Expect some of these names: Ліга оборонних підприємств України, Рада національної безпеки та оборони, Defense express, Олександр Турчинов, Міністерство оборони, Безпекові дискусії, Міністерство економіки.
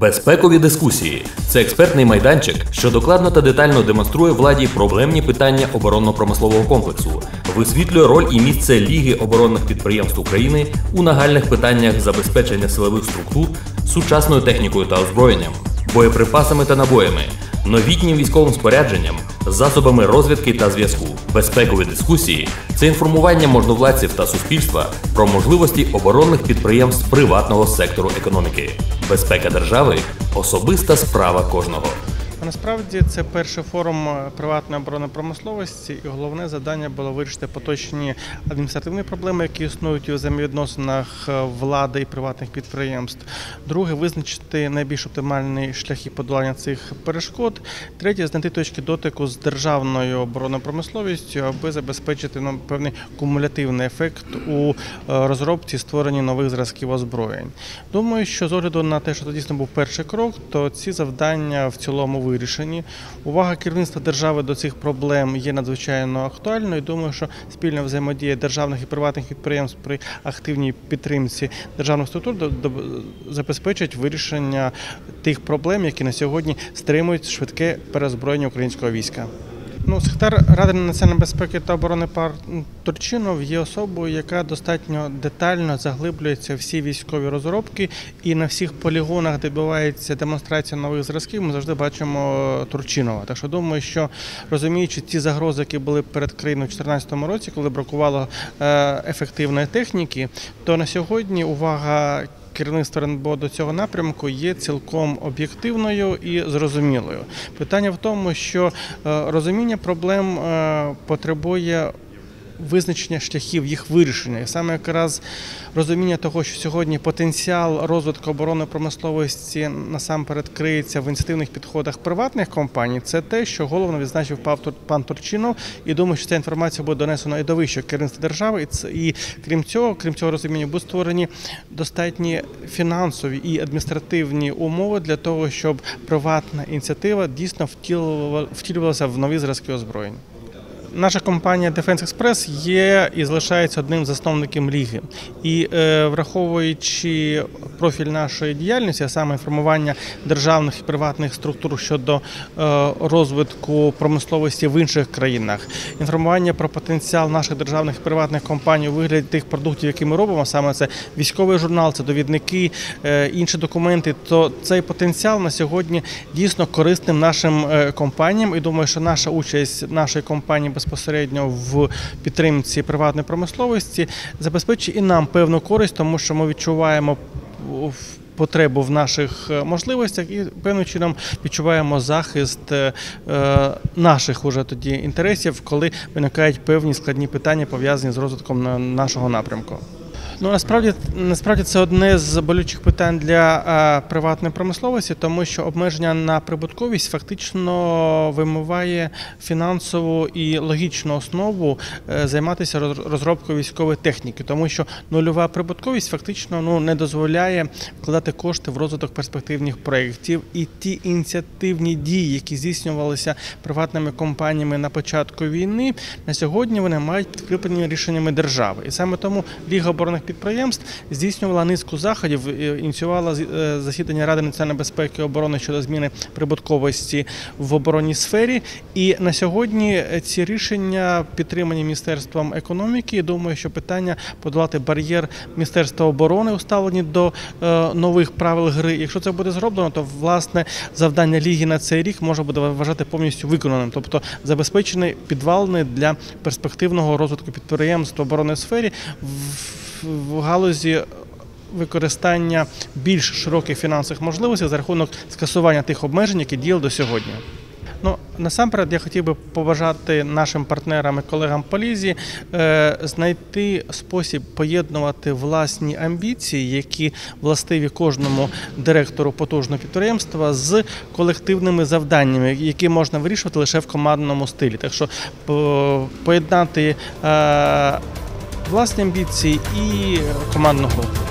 Безпекові дискусії – це експертний майданчик, що докладно та детально демонструє владі проблемні питання оборонно-промислового комплексу, висвітлює роль і місце Ліги оборонних підприємств України у нагальних питаннях забезпечення силових структур сучасною технікою та озброєнням, боєприпасами та набоями, новітнім військовим спорядженням, засобами розвідки та зв'язку. Безпекові дискусії – це інформування можновладців та суспільства про можливості оборонних підприємств приватного сектору економіки. Безпека держави – особиста справа кожного. Насправді це перший форум приватної оборонно-промисловості, і головне завдання було вирішити поточні адміністративні проблеми, які існують у взаємовідносинах влади і приватних підприємств. Друге – визначити найбільш оптимальні шляхи подолання цих перешкод. Третє – знайти точки дотику з державною оборонно-промисловістю, аби забезпечити певний кумулятивний ефект у розробці і створенні нових зразків озброєнь. Думаю, що з огляду на те, що це дійсно був перший крок, то ці завдання в цілому вирішені. Увага керівництва держави до цих проблем є надзвичайно актуальною. Думаю, що спільна взаємодія державних і приватних підприємств при активній підтримці державних структур забезпечить вирішення тих проблем, які на сьогодні стримують швидке переозброєння українського війська. Секретар Ради національної безпеки та оборони пан Турчинов є особою, яка достатньо детально заглиблюється в всі військові розробки, і на всіх полігонах, де відбувається демонстрація нових зразків, ми завжди бачимо Турчинова. Так що думаю, що розуміючи ті загрози, які були перед країною в 2014 році, коли бракувало ефективної техніки, то на сьогодні увага керівництво РНБО до цього напрямку є цілком об'єктивною і зрозумілою. Питання в тому, що розуміння проблем потребує визначення шляхів їх вирішення. І саме якраз розуміння того, що сьогодні потенціал розвитку оборонної промисловості насамперед криється в ініціативних підходах приватних компаній, це те, що головно відзначив пан Турчинов. І думаю, що ця інформація буде донесена і до вищого керівництва держави. І крім цього розуміння, будуть створені достатні фінансові і адміністративні умови для того, щоб приватна ініціатива дійсно втілювалася в нові зразки озброєнь. Наша компанія Defense Express є і залишається одним з засновників Ліги. І враховуючи профіль нашої діяльності, а саме формування державних і приватних структур щодо розвитку промисловості в інших країнах, інформування про потенціал наших державних і приватних компаній у вигляді тих продуктів, які ми робимо, саме це військовий журнал, це довідники, інші документи, то цей потенціал на сьогодні дійсно корисним нашим компаніям. І думаю, що наша участь нашої компанії безпосередньо в підтримці приватної промисловості забезпечить і нам певну користь, тому що ми відчуваємо потребу в наших можливостях і певним чином відчуваємо захист наших уже тоді інтересів, коли виникають певні складні питання, пов'язані з розвитком нашого напрямку. Насправді це одне з болючих питань для приватної промисловості, тому що обмеження на прибутковість фактично вимиває фінансову і логічну основу займатися розробкою військової техніки, тому що нульова прибутковість фактично не дозволяє вкладати кошти в розвиток перспективних проєктів. І ті ініціативні дії, які здійснювалися приватними компаніями на початку війни, на сьогодні вони мають підкріплені рішеннями держави. І саме тому Ліга оборонних підприємств здійснювала низку заходів, ініціювала засідання Ради національної безпеки та оборони щодо зміни прибутковості в оборонній сфері. І на сьогодні ці рішення підтримані Міністерством економіки. Думаю, що питання подолати бар'єр Міністерства оборони уставлені до нових правил гри. Якщо це буде зроблено, то власне завдання Ліги на цей рік можна буде вважати повністю виконаним, тобто забезпечений підвалини для перспективного розвитку підприємств в оборонній сфері в галузі використання більш широких фінансових можливостей за рахунок скасування тих обмежень, які діяли до сьогодні. Насамперед я хотів би побажати нашим партнерам і колегам по Лізі знайти спосіб поєднувати власні амбіції, які властиві кожному директору потужного підприємства, з колективними завданнями, які можна вирішувати лише в командному стилі. Так що поєднати власні амбіції і командну групу.